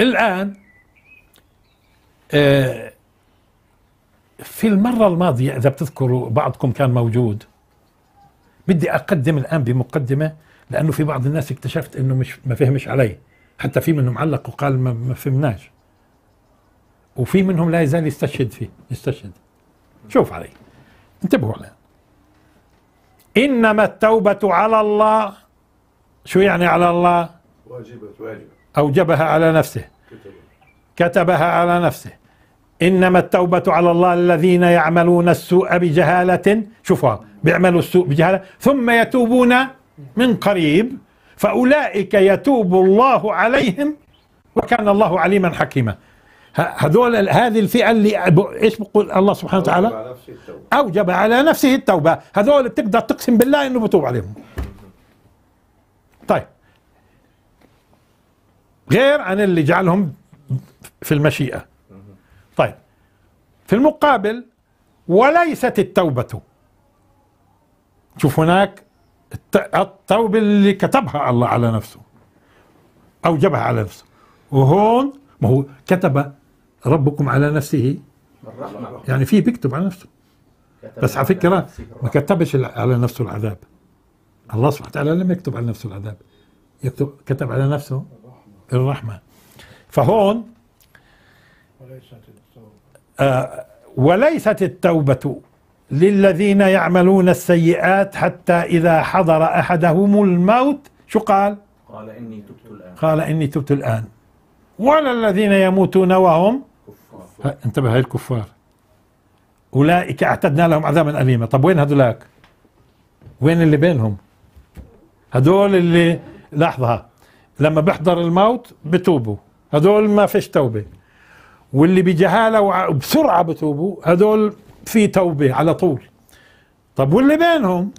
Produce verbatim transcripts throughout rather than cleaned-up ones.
الآن في المرة الماضية إذا بتذكروا بعضكم كان موجود، بدي أقدم الآن بمقدمة لأنه في بعض الناس اكتشفت أنه مش ما فهمش علي، حتى في منهم علق وقال ما فهمناش، وفي منهم لا يزال يستشهد فيه يستشهد. شوف علي، انتبهوا الآن. إنما التوبة على الله. شو يعني على الله؟ واجبة واجبة أوجبها على نفسه، كتبها على نفسه. إنما التوبة على الله الذين يعملون السوء بجهالة، شوفوا بيعملوا السوء بجهالة ثم يتوبون من قريب فأولئك يتوب الله عليهم وكان الله عليما حكيما. هذول هذه الفئة اللي ايش بقول الله سبحانه وتعالى؟ أوجب على نفسه التوبة، هذول بتقدر تقسم بالله إنه بتوب عليهم. طيب، غير عن اللي جعلهم في المشيئة. طيب، في المقابل وليست التوبة، شوف هناك التوبة اللي كتبها الله على نفسه أوجبها على نفسه، وهون ما هو كتب ربكم على نفسه الرحمة، يعني فيه بيكتب على نفسه، بس على فكرة ما كتبش على نفسه العذاب. الله سبحانه وتعالى لم يكتب على نفسه العذاب، يكتب كتب على نفسه الرحمة. فهون آه وليست التوبة للذين يعملون السيئات حتى إذا حضر أحدهم الموت شو قال؟ قال إني تبت الآن قال إني تبت الآن ولا الذين يموتون وهم كفار. انتبه، هاي الكفار أولئك اعتدنا لهم عذابا أليما. طب وين هذولاك؟ وين اللي بينهم؟ هذول اللي لحظها لما بيحضر الموت بتوبوا، هذول ما فيش توبة، واللي بجهالة وبسرعة بتوبوا هذول في توبة على طول. طب واللي بينهم؟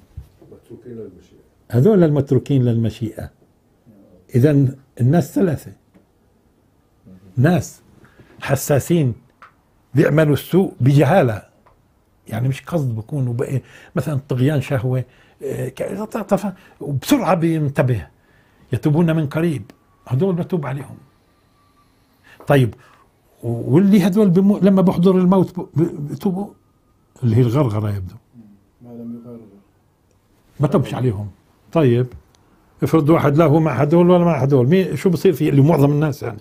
هذول المتروكين للمشيئة. إذا الناس ثلاثة، ناس حساسين بيعملوا السوء بجهالة، يعني مش قصد، بكونوا مثلا طغيان شهوة وبسرعة بينتبه، يتوبون من قريب، هذول بتوب عليهم. طيب، واللي هذول بمو... لما بحضر الموت ب... بتوبوا، اللي هي الغرغره يبدو، ما لم يغرغر ما توبش عليهم. طيب افرض واحد لا هو مع هذول ولا مع هذول، مين شو بصير فيه؟ اللي معظم الناس يعني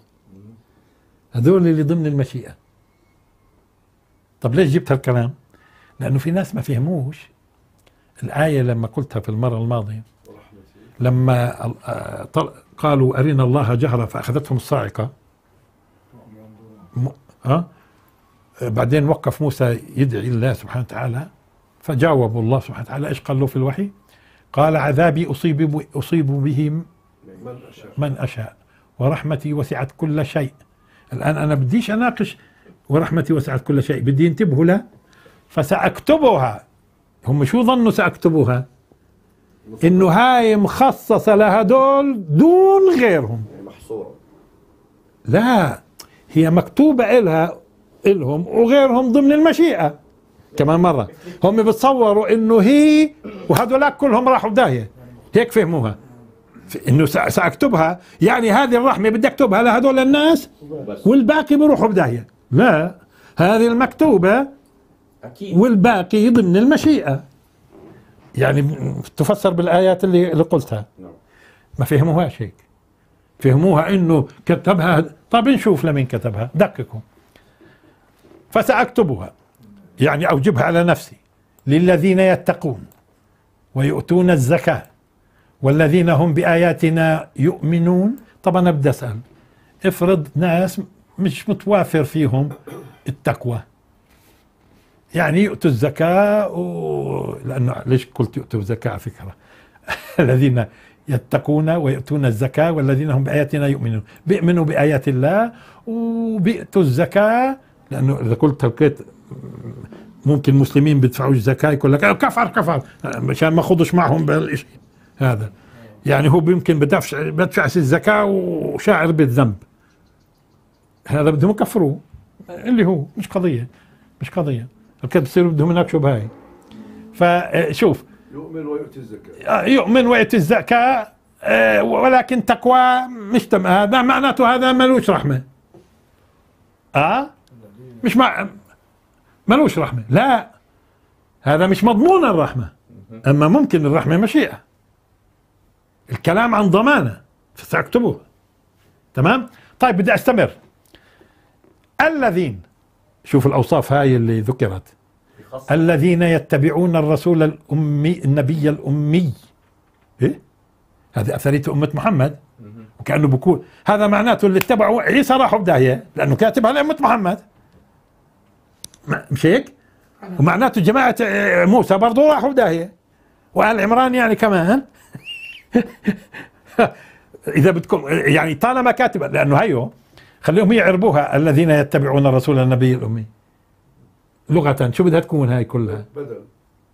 هذول اللي ضمن المشيئه. طب ليش جبت هالكلام؟ لانه في ناس ما فهموش الايه لما قلتها في المره الماضيه، لما قالوا ارينا الله جهره فاخذتهم الصاعقه. أه؟ بعدين وقف موسى يدعي الله سبحانه وتعالى، فجاوبوا الله سبحانه وتعالى، ايش قال له في الوحي؟ قال عذابي اصيب اصيب به من اشاء ورحمتي وسعت كل شيء. الان انا بديش اناقش ورحمتي وسعت كل شيء، بدي ينتبهوا له. فساكتبها، هم شو ظنوا ساكتبوها؟ انه هاي مخصصه لهدول دون غيرهم، محصوره. لا، هي مكتوبة إلها إلهم وغيرهم ضمن المشيئة. كمان مرة، هم بتصوروا إنه هي وهذولاك كلهم راحوا بداية، هيك فهموها إنه سأكتبها، يعني هذه الرحمة بدي أكتبها لهذول الناس والباقي بروحوا بداية. لا، هذه المكتوبة والباقي ضمن المشيئة، يعني تفسر بالآيات اللي, اللي قلتها. ما فهموهاش هيك، فهموها إنه كتبها. طب نشوف لمين كتبها، دققوا. فسأكتبها، يعني أوجبها على نفسي، للذين يتقون ويؤتون الزكاة والذين هم بآياتنا يؤمنون. طب أنا بدي أسأل، افرض ناس مش متوافر فيهم التقوى، يعني يؤتوا الزكاة و... لأنه ليش قلت يؤتوا الزكاة على فكرة؟ الذين يتقون ويؤتون الزكاة والذين هم بآياتنا يؤمنون، بيؤمنوا بآيات الله وبيؤتوا الزكاة، لأنه إذا قلت هلقيت ممكن مسلمين بيدفعوش زكاة يقول لك كفر كفر، مشان ما خضش معهم بالشيء هذا، يعني هو يمكن بدفع بدفعش الزكاة وشاعر بالذنب، هذا بدهم يكفروه، اللي هو مش قضية مش قضية هلقيت بصير بدهم يناقشوا بهاي. فشوف، يؤمن ويؤتي الزكاة، يؤمن ويؤتي الزكاة ولكن تقوى مش تم، هذا معناته هذا ملوش رحمة. اه مش مع ملوش رحمة، لا هذا مش مضمون الرحمة، اما ممكن الرحمة مشيئة. الكلام عن ضمانة فاكتبوه. تمام؟ طيب بدي استمر. الذين، شوف الاوصاف هاي اللي ذكرت، الذين يتبعون الرسول الامي النبي الامي. ايه؟ هذه اثريه امه محمد، وكانه بقول هذا معناته اللي اتبعوا عيسى راحوا بدايه، لانه كاتبها لامه محمد. مش هيك؟ ومعناته جماعه موسى برضه راحوا بدايه. وال عمران يعني كمان اذا بدكم يعني طالما كاتبه، لانه هيو خليهم يعربوها الذين يتبعون الرسول النبي الامي. لغة شو بدها تكون هاي كلها؟ بدل،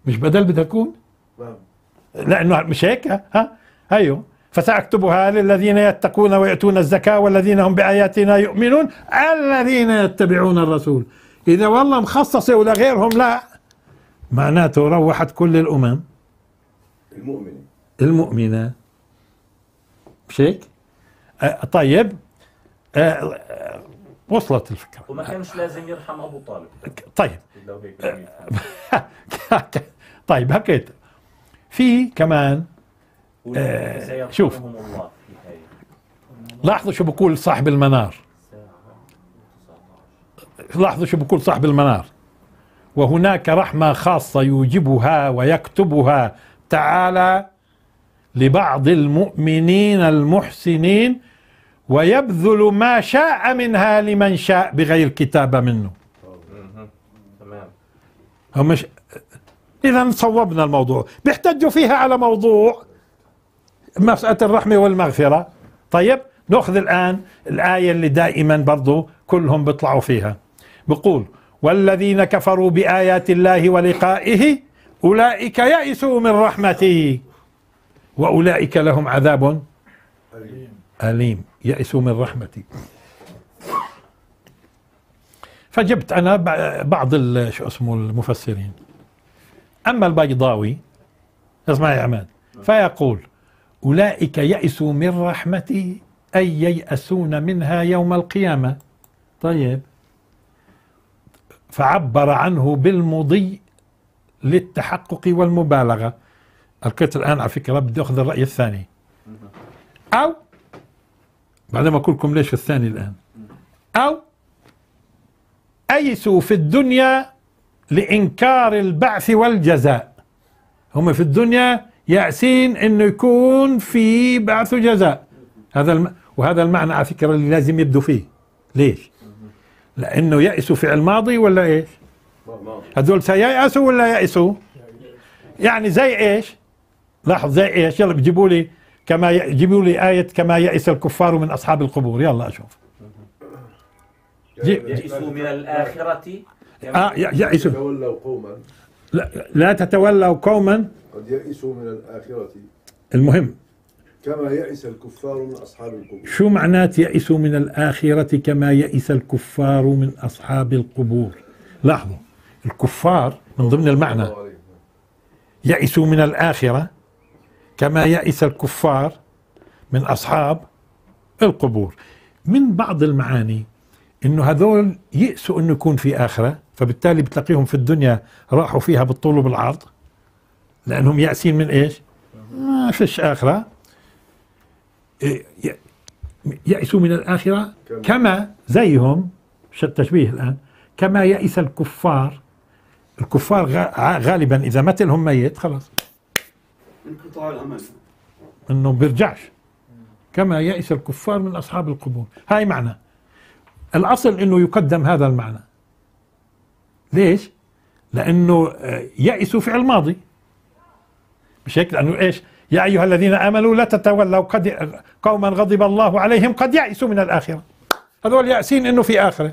مش بدل بدها تكون؟ نعم، لأنه مش هيك؟ ها؟ أيوه، فسأكتبها للذين يتقون ويؤتون الزكاة والذين هم بآياتنا يؤمنون الذين يتبعون الرسول. إذا والله مخصصة ولا غيرهم لا، معناته روحت كل الأمم المؤمنة المؤمنة مش هيك؟ أه طيب أه وصلت الفكرة. وما كانش لازم يرحم أبو طالب. طيب طيب هكيت في كمان آه شوف الله في، لاحظوا شو بقول صاحب المنار، لاحظوا شو بقول صاحب المنار: وهناك رحمة خاصة يوجبها ويكتبها تعالى لبعض المؤمنين المحسنين، ويبذل ما شاء منها لمن شاء بغير كتابة منه. تمام. مش... إذا صوبنا الموضوع، بيحتجوا فيها على موضوع مسألة الرحمة والمغفرة. طيب نأخذ الآن الآية اللي دائما برضو كلهم بيطلعوا فيها، بقول: والذين كفروا بآيات الله ولقائه أولئك يئسوا من رحمته وأولئك لهم عذاب أليم. يئسوا من رحمتي. فجبت أنا بعض شو اسمه المفسرين. أما البيضاوي، اسمع يا عماد، فيقول: أولئك يئسوا من رحمتي أي ييأسون منها يوم القيامة. طيب فعبر عنه بالمضي للتحقق والمبالغة. ألقيت الآن على فكرة بدي أخذ الرأي الثاني، أو بعدما أقول لكم ليش الثاني الآن. أو أيسوا في الدنيا لإنكار البعث والجزاء. هم في الدنيا يأسين إنه يكون في بعث وجزاء. هذا الم... وهذا المعنى على فكرة اللي لازم يبدوا فيه. ليش؟ لأنه يأسوا فعل ماضي ولا إيش؟ هذول سييأسوا ولا يأسوا؟ يعني زي إيش؟ لاحظ زي إيش؟ يلا بجيبوا لي كما جيبوا لي آية كما يئس الكفار من أصحاب القبور. يلا أشوف. يئسوا من الآخرة. آه يئسوا. تتولوا قوما. لا لا تتولوا قوما. قد يئسوا من الآخرة. المهم. كما يئس الكفار من أصحاب القبور. شو معنات يئسوا من الآخرة كما يئس الكفار من أصحاب القبور؟ لاحظوا الكفار من ضمن المعنى. يئسوا من الآخرة كما يئس الكفار من أصحاب القبور. من بعض المعاني إنه هذول يئسوا إنه يكون في آخرة، فبالتالي بتلاقيهم في الدنيا راحوا فيها بالطول وبالعرض لأنهم يأسين من إيش؟ ما فيش آخرة. يأسوا من الآخرة كما زيهم، شو التشبيه الآن؟ كما يأس الكفار. الكفار غالبا إذا متلهم ميت خلاص انقطاع الامل، انه بيرجعش. كما يئس الكفار من اصحاب القبور، هاي معنى. الاصل انه يقدم هذا المعنى. ليش؟ لانه يئسوا فعل ماضي. مش هيك؟ لانه ايش؟ يا ايها الذين امنوا لا تتولوا قد قوما غضب الله عليهم قد يئسوا من الاخره. هذول يائسين انه في اخره.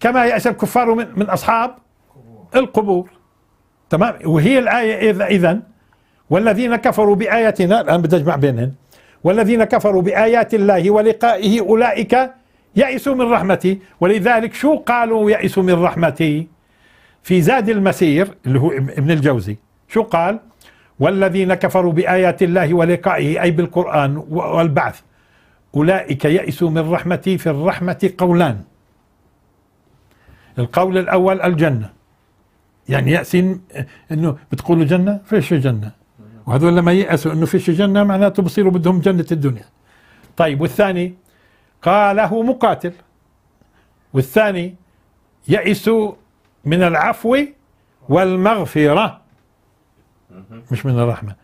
كما يئس الكفار من, من اصحاب القبور. تمام. وهي الآية إذن والذين كفروا بآياتنا، الآن بدي أجمع بينهن، والذين كفروا بآيات الله ولقائه أولئك يئسوا من رحمتي. ولذلك شو قالوا يئسوا من رحمتي؟ في زاد المسير اللي هو ابن الجوزي شو قال؟ والذين كفروا بآيات الله ولقائه أي بالقرآن والبعث أولئك يئسوا من رحمتي. في الرحمة قولان، القول الأول الجنة، يعني يأسين أنه بتقولوا جنة فيش جنة، وهذول لما يأسوا أنه فيش جنة معناته بصيروا بدهم جنة الدنيا. طيب والثاني قاله مقاتل، والثاني يئسوا من العفو والمغفرة مش من الرحمة.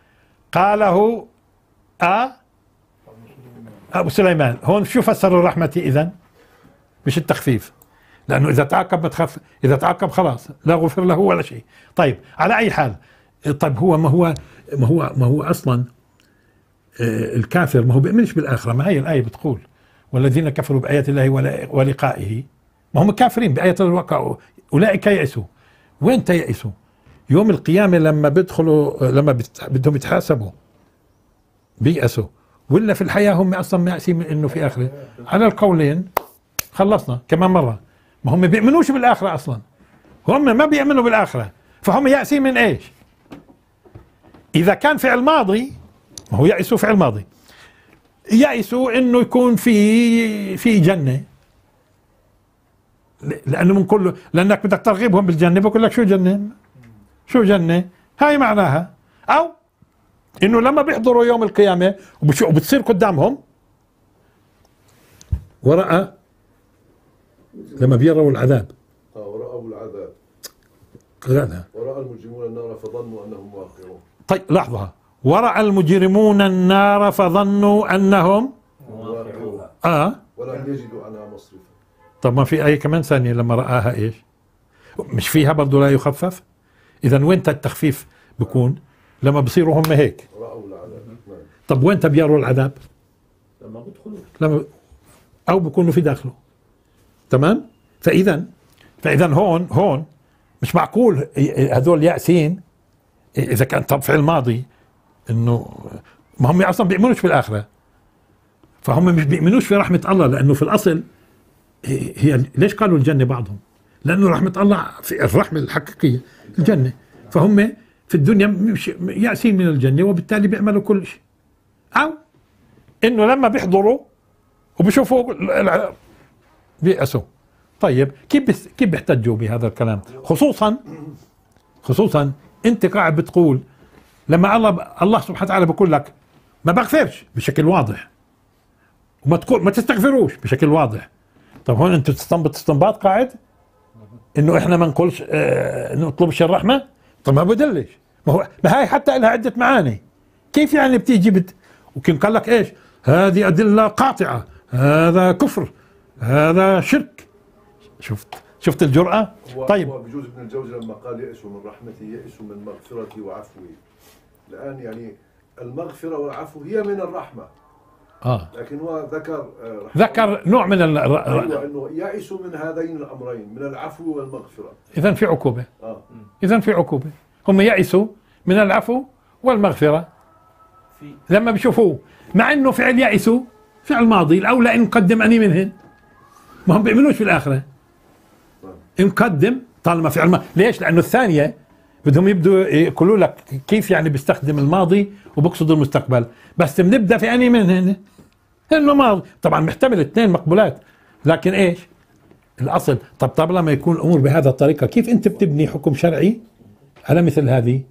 قاله أ أبو سليمان، هون شو فسر الرحمة إذن؟ مش التخفيف، لأنه إذا تعاقب ما تخف، إذا تعاقب خلاص لا غفر له ولا شيء. طيب على أي حال، طيب هو ما هو ما هو ما هو أصلا الكافر ما هو بيؤمنش بالآخرة، ما هي الآية بتقول والذين كفروا بآيات الله ولقائه، ما هم كافرين بآيات الواقع أولئك يئسوا. وين تيأسوا؟ يوم القيامة لما بيدخلوا، لما بدهم يتحاسبوا بيأسوا، ولا في الحياة هم أصلا مأسين إنه في آخرة؟ على القولين خلصنا كمان مرة. ما هم بيؤمنوش بالآخرة أصلا، هم ما بيؤمنوا بالآخرة، فهم يأسين من إيش؟ إذا كان فعل ماضي، ما هو يأسوا فعل ماضي، يأسوا إنه يكون في في جنة، لأنه من كله، لأنك بدك ترغبهم بالجنة بقول لك شو جنة؟ شو جنة؟ هاي معناها. أو إنه لما بيحضروا يوم القيامة وبتصير قدامهم ورأى، لما بيروا العذاب اه ورأوا العذاب غدا ورأى المجرمون النار فظنوا أنهم واقعون. طيب لحظة، ورأى المجرمون النار فظنوا أنهم واقعون اه ولم يجدوا عنها مصرفا. طب ما في آية كمان ثانية لما رآها ايش؟ مش فيها برضه لا يخفف؟ إذا وين التخفيف بكون؟ لما بصيروا هم هيك رأوا العذاب. طب وين بيروا العذاب؟ لما بيدخلوا، لما أو بكونوا في داخله. تمام؟ فإذا فإذا هون هون مش معقول هذول يأسين إذا كان طب فعل ماضي إنه ما هم أصلا بيؤمنوش بالآخرة، فهم مش بيؤمنوش في رحمة الله، لأنه في الأصل هي ليش قالوا الجنة بعضهم؟ لأنه رحمة الله في الرحمة الحقيقية الجنة، فهم في الدنيا مش يأسين من الجنة وبالتالي بيعملوا كل شيء. أو إنه لما بيحضروا وبيشوفوا بيأسوا. طيب كيف كيف بيحتجوا بهذا الكلام؟ خصوصا خصوصا أنت قاعد بتقول لما الله الله سبحانه وتعالى بيقول لك ما بغفرش بشكل واضح وما تقول ما تستغفروش بشكل واضح. طب هون أنتوا تستنبط استنباط قاعد إنه إحنا ما نقولش آه نطلبش الرحمة؟ طب ما بدلش، ما هو ما هاي حتى لها عدة معاني. كيف يعني بتيجي بت وكان قال لك ايش؟ هذه أدلة قاطعة، هذا كفر، هذا شرك. شفت شفت الجرأة؟ طيب بجوز ابن الجوزي لما قال يئسوا من رحمتي يئسوا من مغفرتي وعفوي. الآن يعني المغفرة والعفو هي من الرحمة. اه لكن هو ذكر ذكر نوع من ال ايوه انه يئسوا من هذين الامرين، من العفو والمغفره. اذا في عقوبه. اه اذا في عقوبه، هم يئسوا من العفو والمغفره في لما بيشوفوه، مع انه فعل يئسوا فعل ماضي، الاولى ان نقدم اني منهن، ما هم بيؤمنوش في الاخره. ان نقدم طالما فعل ماضي، ليش؟ لانه الثانيه بدهم يبدوا يقولوا لك كيف يعني بيستخدم الماضي وبقصد المستقبل، بس بنبدا في اني منهن انه ماضي، طبعا محتمل اثنين مقبولات، لكن ايش؟ الاصل طب طب لما يكون الامور بهذا الطريقه كيف انت بتبني حكم شرعي على مثل هذه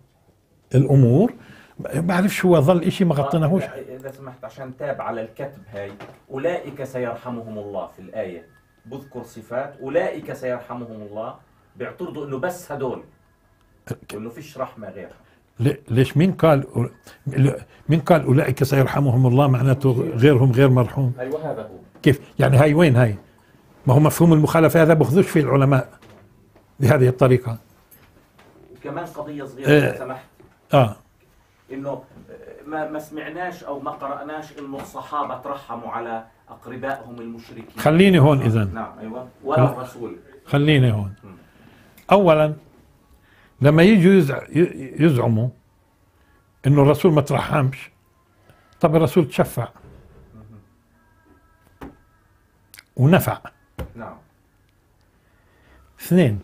الامور؟ ما بعرفش، هو ظل شيء ما غطيناهوش. اذا سمحت عشان تاب على الكتب هاي، اولئك سيرحمهم الله في الايه بذكر صفات اولئك سيرحمهم الله، بيعترضوا انه بس هدول وانه فيش رحمه غيرها. ليش مين قال مين قال اولئك سيرحمهم الله معناته غيرهم غير مرحوم؟ ايوه هذا هو. كيف يعني هاي وين هاي؟ ما هو مفهوم المخالفه هذا بخذوش فيه العلماء بهذه الطريقه. وكمان قضيه صغيره لو إيه سمحت. اه انه ما ما سمعناش او ما قراناش انه الصحابه ترحموا على اقربائهم المشركين. خليني هون اذا. نعم ايوه ولا الرسول. خليني هون. اولا لما يجوا يزعموا انه الرسول ما ترحمش، طب الرسول تشفع ونفع. نعم. اثنين